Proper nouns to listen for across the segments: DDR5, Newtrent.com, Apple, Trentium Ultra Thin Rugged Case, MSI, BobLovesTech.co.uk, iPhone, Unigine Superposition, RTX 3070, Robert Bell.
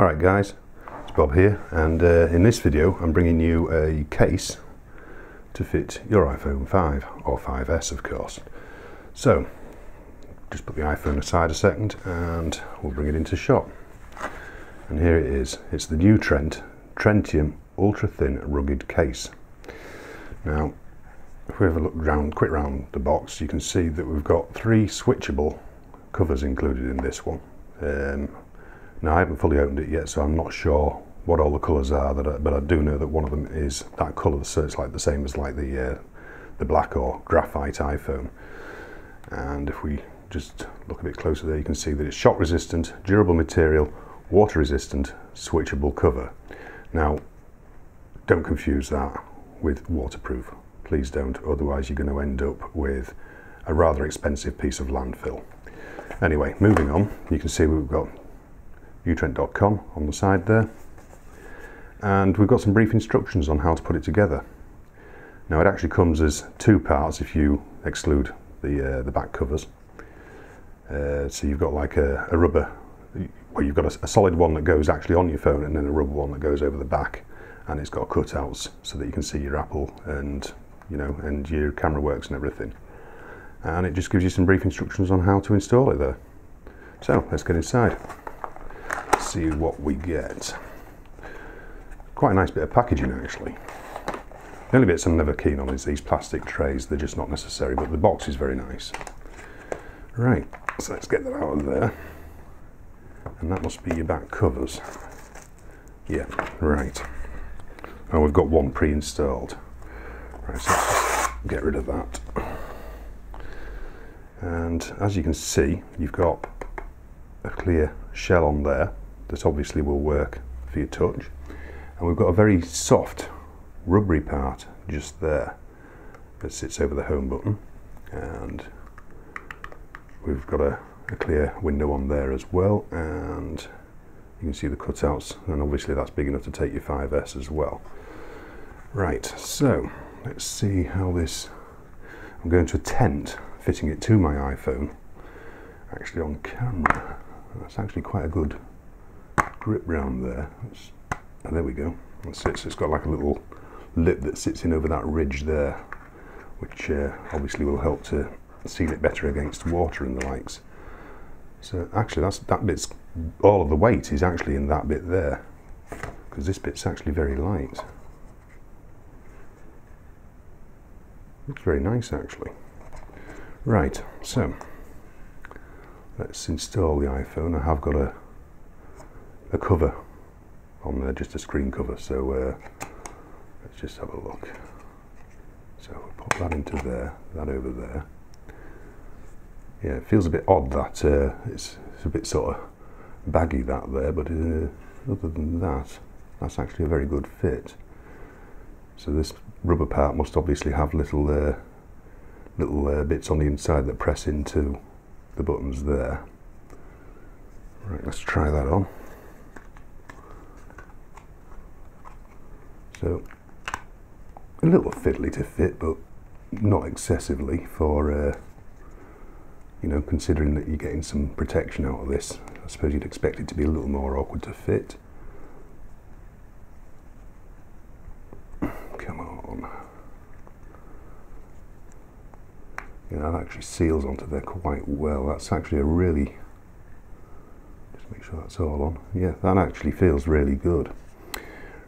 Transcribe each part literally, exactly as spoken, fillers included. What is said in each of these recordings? Alright guys, it's Bob here, and uh, in this video I'm bringing you a case to fit your iPhone five, or five S of course. So, just put the iPhone aside a second and we'll bring it into shot. And here it is, it's the Newtrent Trentium Ultra Thin Rugged Case. Now, if we have a look round, quick round the box, you can see that we've got three switchable covers included in this one. Um, Now, I haven't fully opened it yet, so I'm not sure what all the colours are, that I, but I do know that one of them is that colour, so it's like the same as like the, uh, the black or graphite iPhone. And if we just look a bit closer there, you can see that it's shock resistant, durable material, water resistant, switchable cover. Now, don't confuse that with waterproof. Please don't, otherwise you're going to end up with a rather expensive piece of landfill. Anyway, moving on, you can see we've got Newtrent dot com on the side there, and we've got some brief instructions on how to put it together. Now, it actually comes as two parts if you exclude the uh, the back covers. Uh, so you've got like a, a rubber, well, you've got a, a solid one that goes actually on your phone, and then a rubber one that goes over the back, and it's got cutouts so that you can see your Apple and you know and your camera works and everything. And it just gives you some brief instructions on how to install it there. So let's get inside. See what we get. Quite a nice bit of packaging actually. The only bits I'm never keen on is these plastic trays, they're just not necessary, but the box is very nice. Right, so let's get that out of there. And that must be your back covers. Yeah, right. Oh, we've got one pre-installed. Right, so let's get rid of that. And as you can see, you've got a clear shell on there that obviously will work for your touch, and we've got a very soft rubbery part just there that sits over the home button, and we've got a, a clear window on there as well, and you can see the cutouts, and obviously that's big enough to take your five S as well. Right, so let's see how this, I'm going to attempt fitting it to my iPhone actually on camera. That's actually quite a good grip round there. Oh, there we go. That's it. So it's got like a little lip that sits in over that ridge there, which uh, obviously will help to seal it better against water and the likes. So actually, that's that bit's all of the weight is actually in that bit there, because this bit's actually very light. Looks very nice actually. Right. So. Let's install the iPhone. I have got a a cover on there, just a screen cover, so uh, let's just have a look. So we'll pop that into there, that over there. Yeah, it feels a bit odd that uh, it's, it's a bit sort of baggy that there, but uh, other than that, that's actually a very good fit. So this rubber part must obviously have little uh, little uh, bits on the inside that press into the buttons there. Right, let's try that on. So a little fiddly to fit, but not excessively for uh, you know, considering that you're getting some protection out of this. I suppose you'd expect it to be a little more awkward to fit. Come on. You know, that actually seals onto there quite well. That's actually a really, just make sure that's all on. Yeah, that actually feels really good.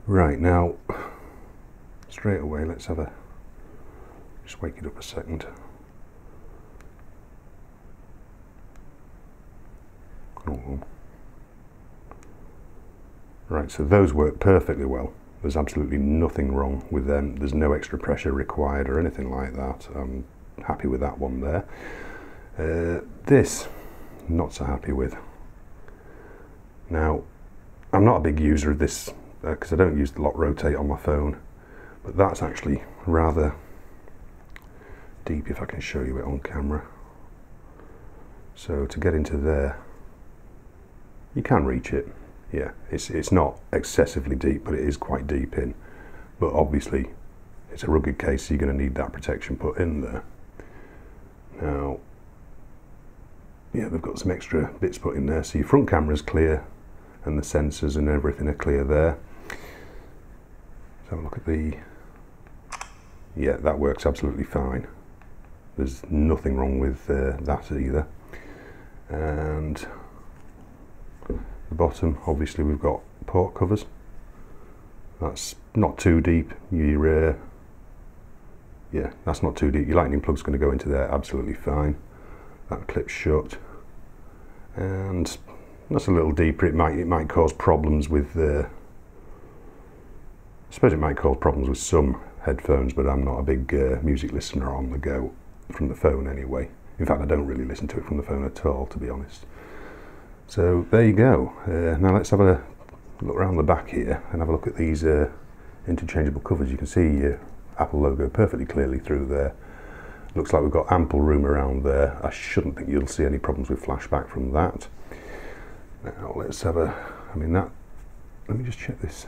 Right, now, straight away, let's have a, just wake it up a second. Cool. Right, so those work perfectly well. There's absolutely nothing wrong with them. There's no extra pressure required or anything like that. Um, happy with that one there. Uh, this, not so happy with. Now, I'm not a big user of this because uh, I don't use the lock rotate on my phone, but that's actually rather deep if I can show you it on camera. So to get into there, you can reach it. Yeah, it's, it's not excessively deep, but it is quite deep in. But obviously, it's a rugged case, so you're going to need that protection put in there. Now, yeah, they've got some extra bits put in there, so your front camera's clear, and the sensors and everything are clear there. Let's have a look at the, yeah, that works absolutely fine. There's nothing wrong with uh, that either. And the bottom, obviously we've got port covers. That's not too deep. Your, uh, yeah, that's not too deep. Your lightning plug's going to go into there absolutely fine. That clips shut, and that's a little deeper. It might it might cause problems with the. Uh, I suppose it might cause problems with some headphones, but I'm not a big uh, music listener on the go from the phone anyway. In fact, I don't really listen to it from the phone at all, to be honest. So there you go. Uh, now let's have a look around the back here and have a look at these uh, interchangeable covers. You can see uh, Apple logo perfectly clearly through there. Looks like we've got ample room around there. I shouldn't think you'll see any problems with flashback from that. Now let's have a, I mean that, let me just check this.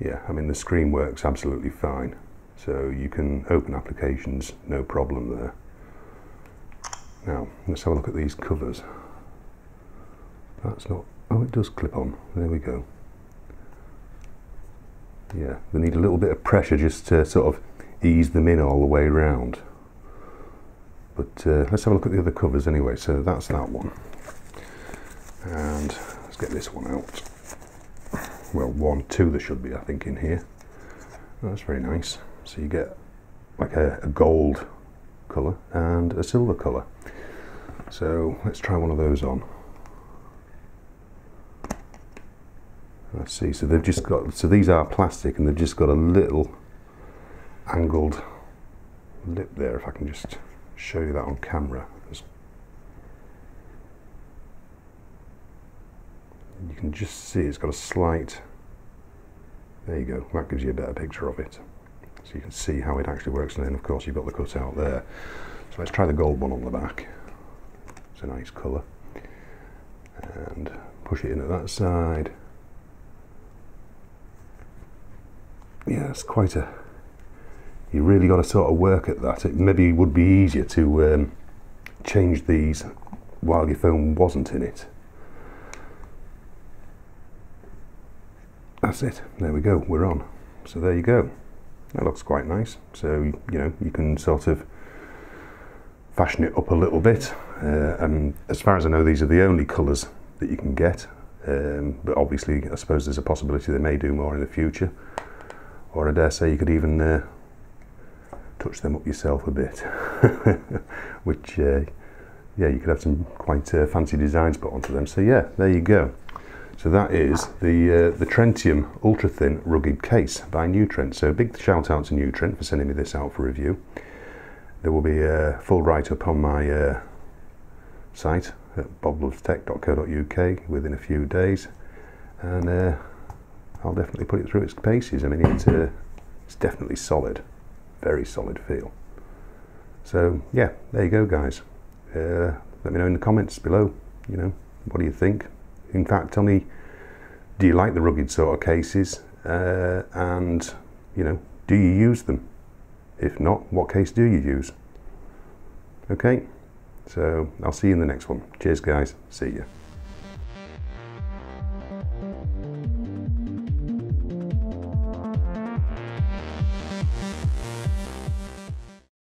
Yeah, I mean the screen works absolutely fine. So you can open applications, no problem there. Now, let's have a look at these covers. That's not, oh it does clip on, there we go. Yeah, they need a little bit of pressure just to sort of ease them in all the way around. But uh, let's have a look at the other covers anyway. So that's that one. And let's get this one out. Well, one, two there should be, I think, in here. Oh, that's very nice. So you get like a, a gold colour and a silver colour. So let's try one of those on. Let's see, so they've just got, so these are plastic and they've just got a little angled lip there, if I can just show you that on camera. You can just see it's got a slight, there you go, that gives you a better picture of it. So you can see how it actually works, and then of course you've got the cutout there. So let's try the gold one on the back. It's a nice colour. And push it in at that side. Yeah, it's quite a, you really got to sort of work at that. It maybe would be easier to um, change these while your phone wasn't in it. That's it, there we go, we're on. So there you go, that looks quite nice. So you know, you can sort of fashion it up a little bit, uh, and as far as I know these are the only colours that you can get, um, but obviously I suppose there's a possibility they may do more in the future, or I dare say you could even uh, touch them up yourself a bit, which uh, yeah, you could have some quite uh, fancy designs put onto them. So yeah, there you go. So that is the uh, the Trentium Ultra Thin Rugged Case by Newtrent. So big shout out to Newtrent for sending me this out for review. There will be a full write-up on my uh, site at bob loves tech dot co dot U K within a few days, and uh, I'll definitely put it through its paces. I mean, it's, uh, it's definitely solid, very solid feel. So yeah, there you go guys. Uh, let me know in the comments below, you know, what do you think? In fact, tell me, do you like the rugged sort of cases, uh, and you know, do you use them? If not, what case do you use? Okay, so I'll see you in the next one. Cheers guys, see ya.